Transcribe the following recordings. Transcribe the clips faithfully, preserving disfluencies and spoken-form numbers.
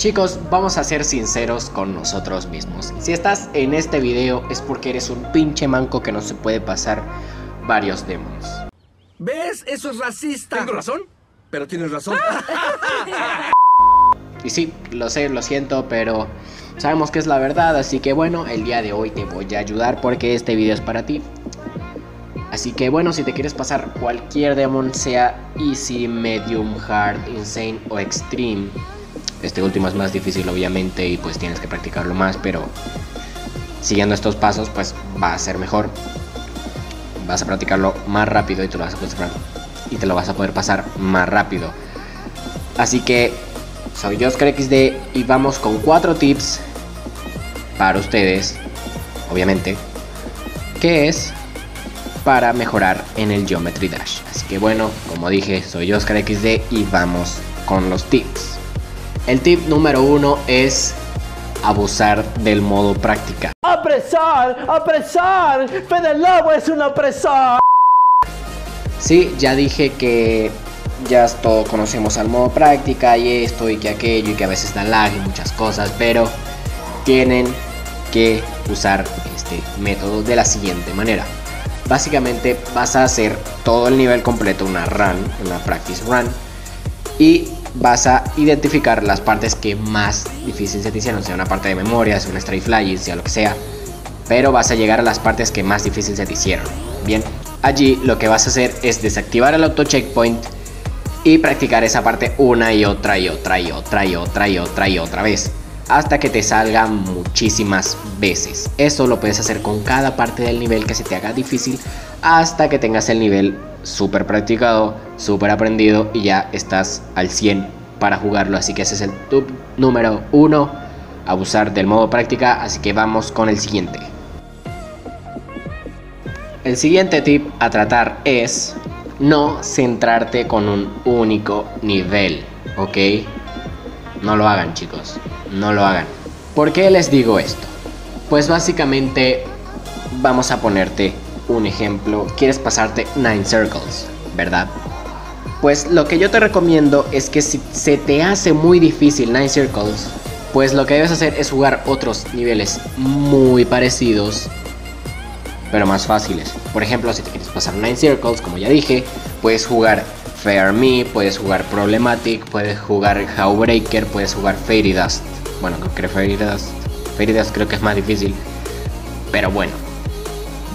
Chicos, vamos a ser sinceros con nosotros mismos. Si estás en este video es porque eres un pinche manco que no se puede pasar varios demos. ¿Ves? Eso es racista. ¿Tengo razón? Pero tienes razón. Y sí, lo sé, lo siento, pero sabemos que es la verdad. Así que bueno, el día de hoy te voy a ayudar porque este video es para ti. Así que bueno, si te quieres pasar cualquier demon, sea easy, medium, hard, insane o extreme. Este último es más difícil obviamente y pues tienes que practicarlo más, pero siguiendo estos pasos pues va a ser mejor. Vas a practicarlo más rápido y te lo vas a concentrar y te lo vas a poder pasar más rápido. Así que soy YoscarXD y vamos con cuatro tips para ustedes, obviamente, que es para mejorar en el Geometry Dash. Así que bueno, como dije, soy YoscarXD y vamos con los tips. El tip número uno es abusar del modo práctica. ¡Opresor! ¡Opresor! ¡Fede Lobo es un opresor! Sí, ya dije que ya todos conocemos al modo práctica y esto y que aquello y que a veces da lag y muchas cosas, pero tienen que usar este método de la siguiente manera. Básicamente vas a hacer todo el nivel completo, una run, una practice run, y vas a identificar las partes que más difíciles se te hicieron, sea una parte de memoria, sea una straight fly, sea lo que sea, pero vas a llegar a las partes que más difíciles se te hicieron. Bien, allí lo que vas a hacer es desactivar el auto checkpoint y practicar esa parte una y otra y otra y otra y otra y otra y otra vez, hasta que te salga muchísimas veces. Eso lo puedes hacer con cada parte del nivel que se te haga difícil, hasta que tengas el nivel súper practicado, súper aprendido y ya estás al cien para jugarlo. Así que ese es el tip número uno, abusar del modo práctica. Así que vamos con el siguiente. El siguiente tip a tratar es no centrarte con un único nivel, ¿ok? No lo hagan, chicos, no lo hagan. ¿Por qué les digo esto? Pues básicamente vamos a ponerte un ejemplo. Quieres pasarte Nine Circles, ¿verdad? Pues lo que yo te recomiendo es que si se te hace muy difícil Nine Circles, pues lo que debes hacer es jugar otros niveles muy parecidos, pero más fáciles. Por ejemplo, si te quieres pasar Nine Circles, como ya dije, puedes jugar Fair Me, puedes jugar Problematic, puedes jugar Howbreaker, puedes jugar Fairy Dust. Bueno, creo que Fairy Dust, Fairy Dust creo que es más difícil, pero bueno,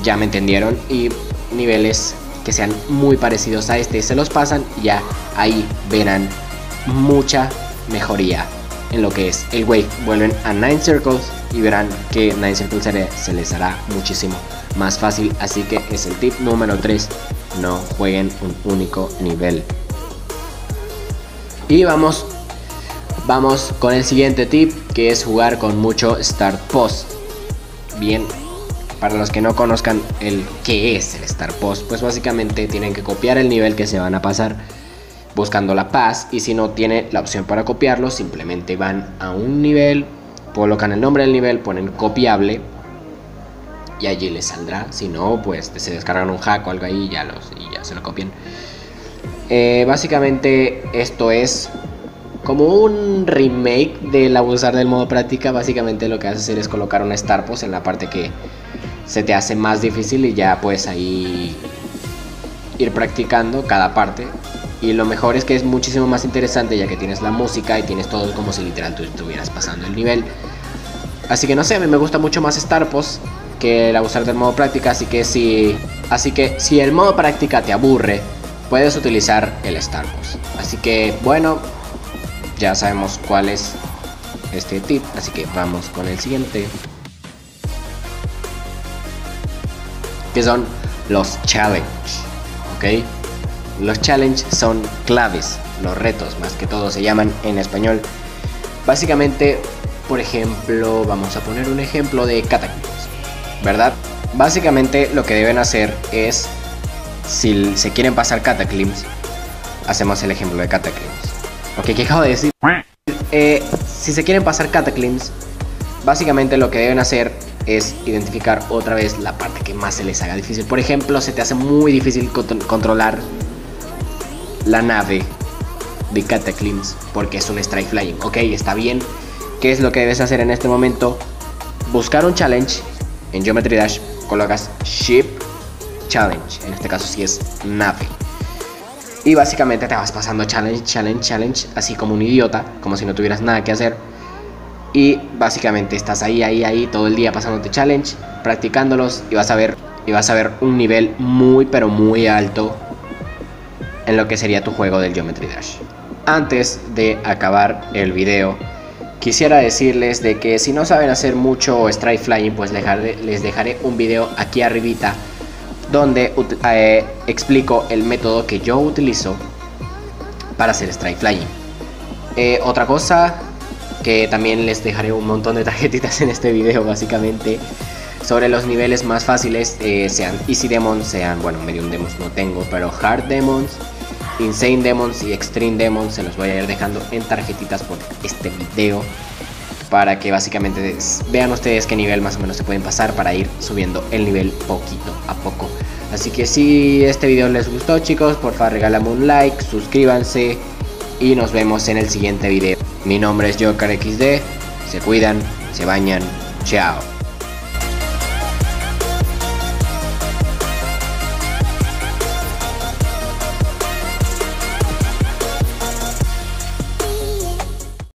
ya me entendieron. Y niveles que sean muy parecidos a este se los pasan y ya ahí verán mucha mejoría en lo que es el wave. Vuelven a Nine Circles y verán que Nine Circles se, le, se les hará muchísimo más fácil. Así que es el tip número tres, no jueguen un único nivel. Y vamos vamos con el siguiente tip, que es jugar con mucho start pause. Bien, para los que no conozcan el qué es el start pause, pues básicamente tienen que copiar el nivel que se van a pasar buscando la paz, y si no tiene la opción para copiarlo, simplemente van a un nivel, colocan el nombre del nivel, ponen copiable y allí les saldrá. Si no, pues se descargan un hack o algo ahí y ya, los, y ya se lo copian. Eh, básicamente esto es como un remake del abusar del modo práctica. Básicamente lo que vas a hacer es colocar un start pause en la parte que se te hace más difícil y ya pues ahí ir practicando cada parte. Y lo mejor es que es muchísimo más interesante, ya que tienes la música y tienes todo como si literal tú estuvieras pasando el nivel. Así que no sé, a mí me gusta mucho más start pause que el abusar del modo práctica. Así que si así que si el modo práctica te aburre, puedes utilizar el start pause. Así que bueno, ya sabemos cuál es este tip, así que vamos con el siguiente, que son los challenge, ¿ok? Los challenge son claves, los retos más que todo se llaman en español. Básicamente, por ejemplo, vamos a poner un ejemplo de Cataclysm, ¿verdad? Básicamente lo que deben hacer es, si se quieren pasar Cataclysms, hacemos el ejemplo de Cataclysms. Ok, ¿qué acabo de decir? Eh, si se quieren pasar Cataclysms, básicamente lo que deben hacer es identificar otra vez la parte que más se les haga difícil. Por ejemplo, se te hace muy difícil cont- controlar la nave de Cataclysm, porque es un Strike Flying. Ok, está bien. ¿Qué es lo que debes hacer en este momento? Buscar un challenge en Geometry Dash, colocas Ship Challenge, en este caso si sí es nave, y básicamente te vas pasando challenge, challenge, challenge, así como un idiota, como si no tuvieras nada que hacer. Y básicamente estás ahí, ahí, ahí todo el día pasándote challenge, practicándolos, y vas a ver, y vas a ver un nivel muy pero muy alto en lo que sería tu juego del Geometry Dash. Antes de acabar el video, quisiera decirles de que si no saben hacer mucho Strike Flying, pues les dejaré un video aquí arribita donde eh, explico el método que yo utilizo para hacer Strike Flying. Eh, otra cosa, que también les dejaré un montón de tarjetitas en este video básicamente, sobre los niveles más fáciles, eh, sean Easy Demons, sean, bueno, Medium Demons no tengo, pero Hard Demons, Insane Demons y Extreme Demons, se los voy a ir dejando en tarjetitas por este video, para que básicamente vean ustedes qué nivel más o menos se pueden pasar para ir subiendo el nivel poquito a poco. Así que si este video les gustó, chicos, por favor regálame un like, suscríbanse y nos vemos en el siguiente video. Mi nombre es YoscarXD, se cuidan, se bañan, chao.